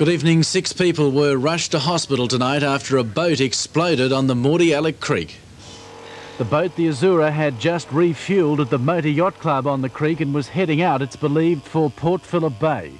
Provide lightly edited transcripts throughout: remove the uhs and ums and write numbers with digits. Good evening. Six people were rushed to hospital tonight after a boat exploded on the Mordialloc Creek. The boat, the Azura, had just refuelled at the Motor Yacht Club on the creek and was heading out, it's believed, for Port Phillip Bay.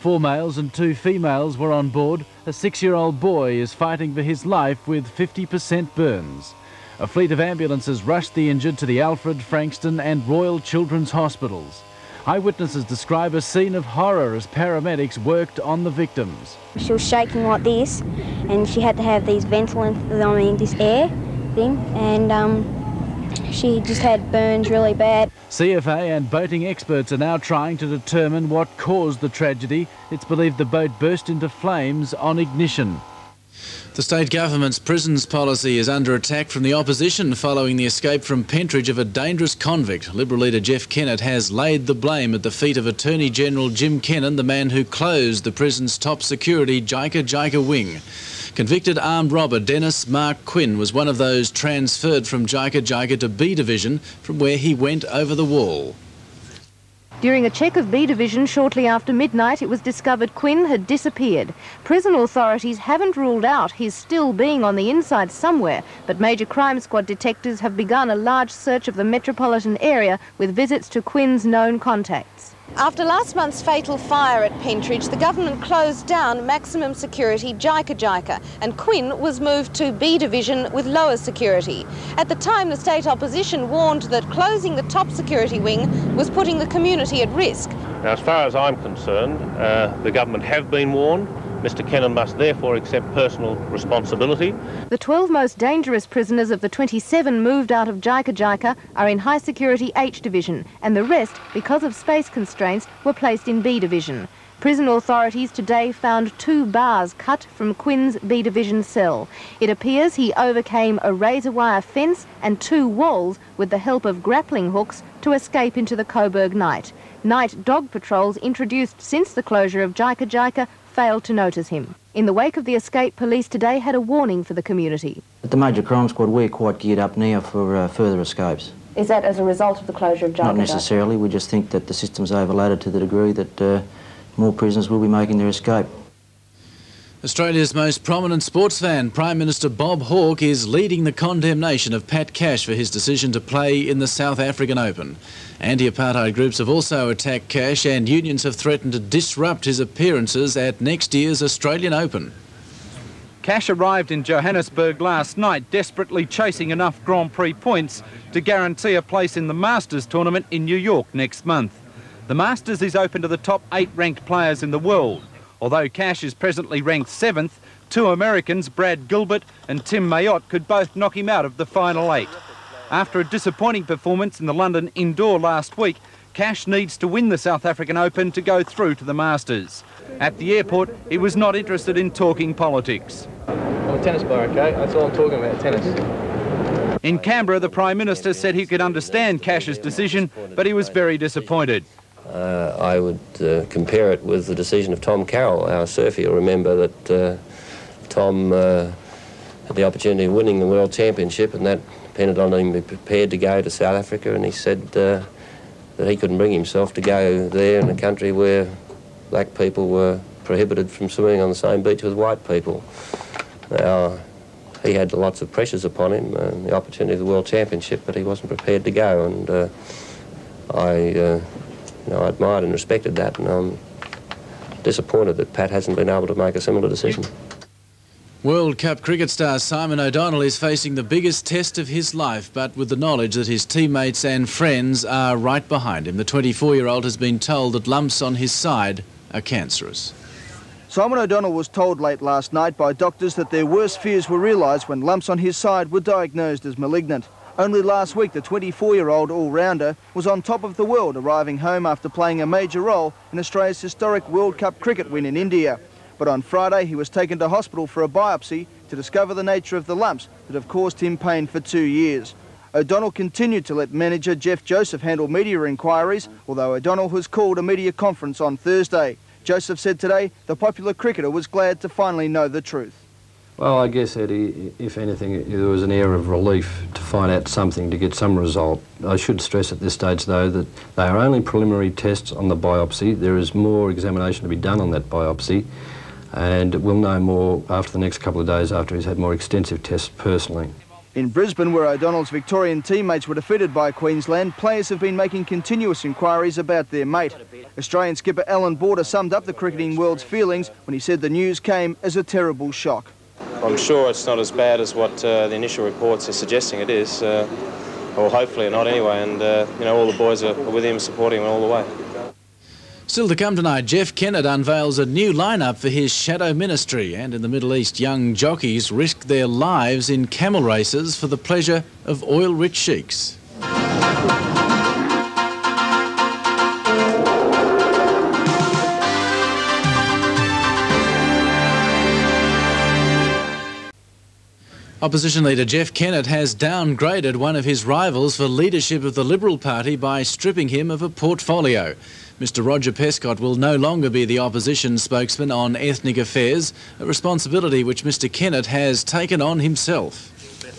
4 males and 2 females were on board. A 6-year-old boy is fighting for his life with 50% burns. A fleet of ambulances rushed the injured to the Alfred, Frankston and Royal Children's Hospitals. Eyewitnesses describe a scene of horror as paramedics worked on the victims. She was shaking like this, and she had to have these this air thing, and she just had burns really bad. CFA and boating experts are now trying to determine what caused the tragedy. It's believed the boat burst into flames on ignition. The state government's prisons policy is under attack from the opposition following the escape from Pentridge of a dangerous convict. Liberal leader Jeff Kennett has laid the blame at the feet of Attorney General Jim Plowman, the man who closed the prison's top security Jika Jika wing. Convicted armed robber Dennis Mark Quinn was one of those transferred from Jika Jika to B Division, from where he went over the wall. During a check of B Division shortly after midnight, it was discovered Quinn had disappeared. Prison authorities haven't ruled out his still being on the inside somewhere, but Major Crime Squad detectives have begun a large search of the metropolitan area with visits to Quinn's known contacts. After last month's fatal fire at Pentridge, the government closed down maximum security Jika Jika, and Quinn was moved to B Division with lower security. At the time, the state opposition warned that closing the top security wing was putting the community at risk. Now, as far as I'm concerned, the government have been warned. Mr Kennan must therefore accept personal responsibility. The 12 most dangerous prisoners of the 27 moved out of Jika Jika are in high security H Division, and the rest, because of space constraints, were placed in B Division. Prison authorities today found 2 bars cut from Quinn's B Division cell. It appears he overcame a razor wire fence and 2 walls with the help of grappling hooks to escape into the Coburg night. Night dog patrols introduced since the closure of Jika Jika failed to notice him. In the wake of the escape, police today had a warning for the community. At the Major Crime Squad, we're quite geared up now for further escapes. Is that as a result of the closure of Jika Jika? Not necessarily. We just think that the system's overloaded to the degree that more prisoners will be making their escape. Australia's most prominent sports fan, Prime Minister Bob Hawke, is leading the condemnation of Pat Cash for his decision to play in the South African Open. Anti-apartheid groups have also attacked Cash, and unions have threatened to disrupt his appearances at next year's Australian Open. Cash arrived in Johannesburg last night, desperately chasing enough Grand Prix points to guarantee a place in the Masters tournament in New York next month. The Masters is open to the top 8 ranked players in the world. Although Cash is presently ranked 7th, 2 Americans, Brad Gilbert and Tim Mayotte, could both knock him out of the final 8. After a disappointing performance in the London Indoor last week, Cash needs to win the South African Open to go through to the Masters. At the airport, he was not interested in talking politics. I'm a tennis player, OK? That's all I'm talking about, tennis. In Canberra, the Prime Minister said he could understand Cash's decision, but he was very disappointed. I would compare it with the decision of Tom Carroll, our surfer. You'll remember that Tom had the opportunity of winning the World Championship, and that depended on him being prepared to go to South Africa, and he said that he couldn't bring himself to go there in a country where black people were prohibited from swimming on the same beach with white people. Now, he had lots of pressures upon him, and the opportunity of the World Championship, but he wasn't prepared to go, and I admired and respected that, and I'm disappointed that Pat hasn't been able to make a similar decision. World Cup cricket star Simon O'Donnell is facing the biggest test of his life, but with the knowledge that his teammates and friends are right behind him. The 24-year-old has been told that lumps on his side are cancerous. Simon O'Donnell was told late last night by doctors that their worst fears were realised when lumps on his side were diagnosed as malignant. Only last week, the 24-year-old all-rounder was on top of the world, arriving home after playing a major role in Australia's historic World Cup cricket win in India. But on Friday, he was taken to hospital for a biopsy to discover the nature of the lumps that have caused him pain for 2 years. O'Donnell continued to let manager Jeff Joseph handle media inquiries, although O'Donnell has called a media conference on Thursday. Joseph said today the popular cricketer was glad to finally know the truth. Well, I guess, Eddie, if anything, there was an air of relief to find out something, to get some result. I should stress at this stage, though, that they are only preliminary tests on the biopsy. There is more examination to be done on that biopsy. and we'll know more after the next couple of days after he's had more extensive tests personally. In Brisbane, where O'Donnell's Victorian teammates were defeated by Queensland, players have been making continuous inquiries about their mate. Australian skipper Alan Border summed up the cricketing world's feelings when he said the news came as a terrible shock. I'm sure it's not as bad as what the initial reports are suggesting it is, or hopefully not anyway, and you know, all the boys are with him, supporting him all the way. Still to come tonight, Jeff Kennett unveils a new lineup for his shadow ministry, and in the Middle East, young jockeys risk their lives in camel races for the pleasure of oil-rich sheiks. Opposition leader Jeff Kennett has downgraded one of his rivals for leadership of the Liberal Party by stripping him of a portfolio. Mr. Roger Pescott will no longer be the opposition spokesman on ethnic affairs, a responsibility which Mr. Kennett has taken on himself.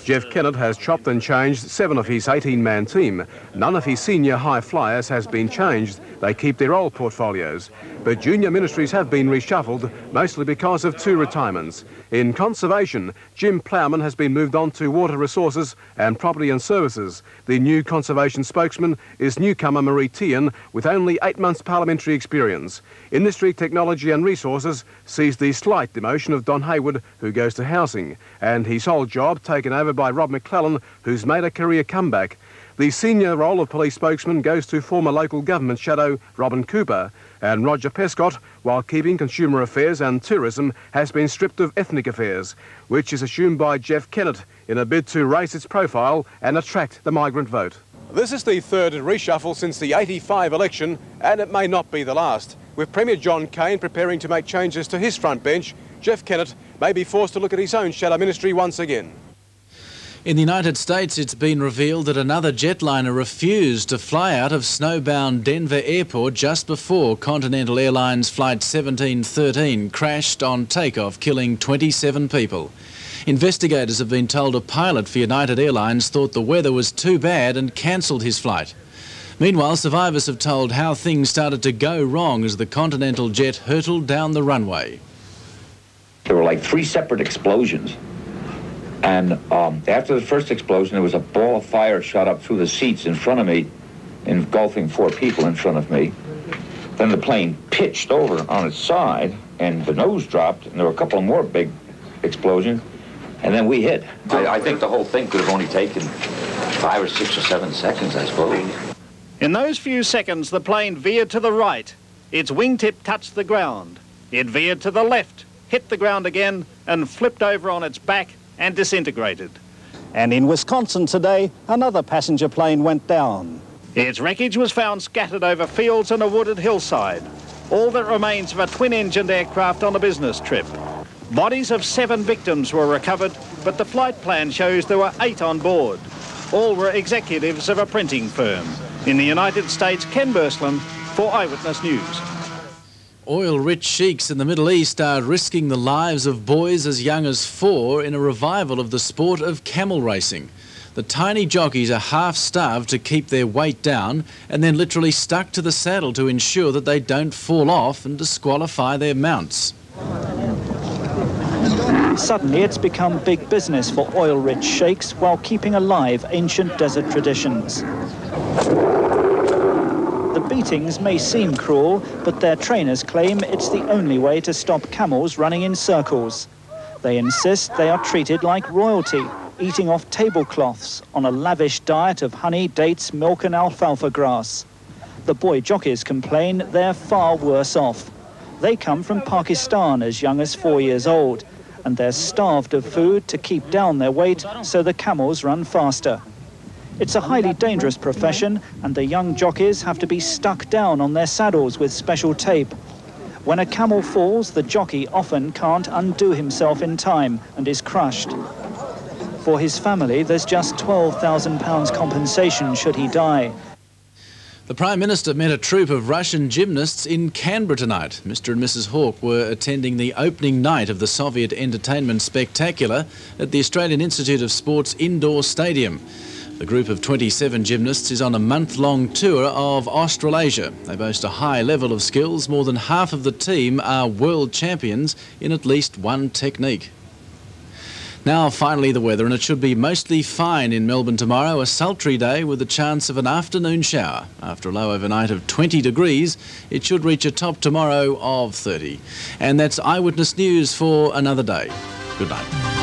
Jeff Kennett has chopped and changed 7 of his 18-man team. None of his senior high flyers has been changed. They keep their old portfolios. But junior ministries have been reshuffled, mostly because of 2 retirements. In conservation, Jim Plowman has been moved on to water resources and property and services. The new conservation spokesman is newcomer Marie Tien, with only 8 months parliamentary experience. Industry, technology and resources sees the slight demotion of Don Hayward, who goes to housing, and his old job taken over by Rob McClellan, who's made a career comeback. The senior role of police spokesman goes to former local government shadow Robin Cooper, and Roger Pescott, while keeping consumer affairs and tourism, has been stripped of ethnic affairs, which is assumed by Jeff Kennett in a bid to raise its profile and attract the migrant vote. This is the 3rd reshuffle since the '85 election, and it may not be the last. With Premier John Cain preparing to make changes to his front bench, Jeff Kennett may be forced to look at his own shadow ministry once again. In the United States, it's been revealed that another jetliner refused to fly out of snowbound Denver Airport just before Continental Airlines Flight 1713 crashed on takeoff, killing 27 people. Investigators have been told a pilot for United Airlines thought the weather was too bad and cancelled his flight. Meanwhile, survivors have told how things started to go wrong as the Continental jet hurtled down the runway. There were like 3 separate explosions. And after the first explosion, there was a ball of fire shot up through the seats in front of me, engulfing 4 people in front of me. Then the plane pitched over on its side, and the nose dropped, and there were a couple more big explosions, and then we hit. I think the whole thing could have only taken 5 or 6 or 7 seconds, I suppose. In those few seconds, the plane veered to the right. Its wingtip touched the ground. It veered to the left, hit the ground again, and flipped over on its back, and disintegrated. And in Wisconsin today, another passenger plane went down. Its wreckage was found scattered over fields and a wooded hillside, all that remains of a twin-engined aircraft on a business trip. Bodies of 7 victims were recovered, but the flight plan shows there were 8 on board. All were executives of a printing firm. In the United States, Ken Burslem for Eyewitness News. Oil-rich sheiks in the Middle East are risking the lives of boys as young as 4 in a revival of the sport of camel racing. The tiny jockeys are half-starved to keep their weight down and then literally stuck to the saddle to ensure that they don't fall off and disqualify their mounts. Suddenly it's become big business for oil-rich sheiks while keeping alive ancient desert traditions. The beatings may seem cruel, but their trainers claim it's the only way to stop camels running in circles. They insist they are treated like royalty, eating off tablecloths on a lavish diet of honey, dates, milk and alfalfa grass. The boy jockeys complain they're far worse off. They come from Pakistan as young as 4 years old, and they're starved of food to keep down their weight so the camels run faster. It's a highly dangerous profession, and the young jockeys have to be stuck down on their saddles with special tape. When a camel falls, the jockey often can't undo himself in time and is crushed. For his family, there's just £12,000 compensation should he die. The Prime Minister met a troop of Russian gymnasts in Canberra tonight. Mr. and Mrs. Hawke were attending the opening night of the Soviet Entertainment Spectacular at the Australian Institute of Sport's indoor stadium. The group of 27 gymnasts is on a month-long tour of Australasia. They boast a high level of skills. More than half of the team are world champions in at least one technique. Now finally the weather, and it should be mostly fine in Melbourne tomorrow. A sultry day with a chance of an afternoon shower. After a low overnight of 20 degrees, it should reach a top tomorrow of 30. And that's Eyewitness News for another day. Good night.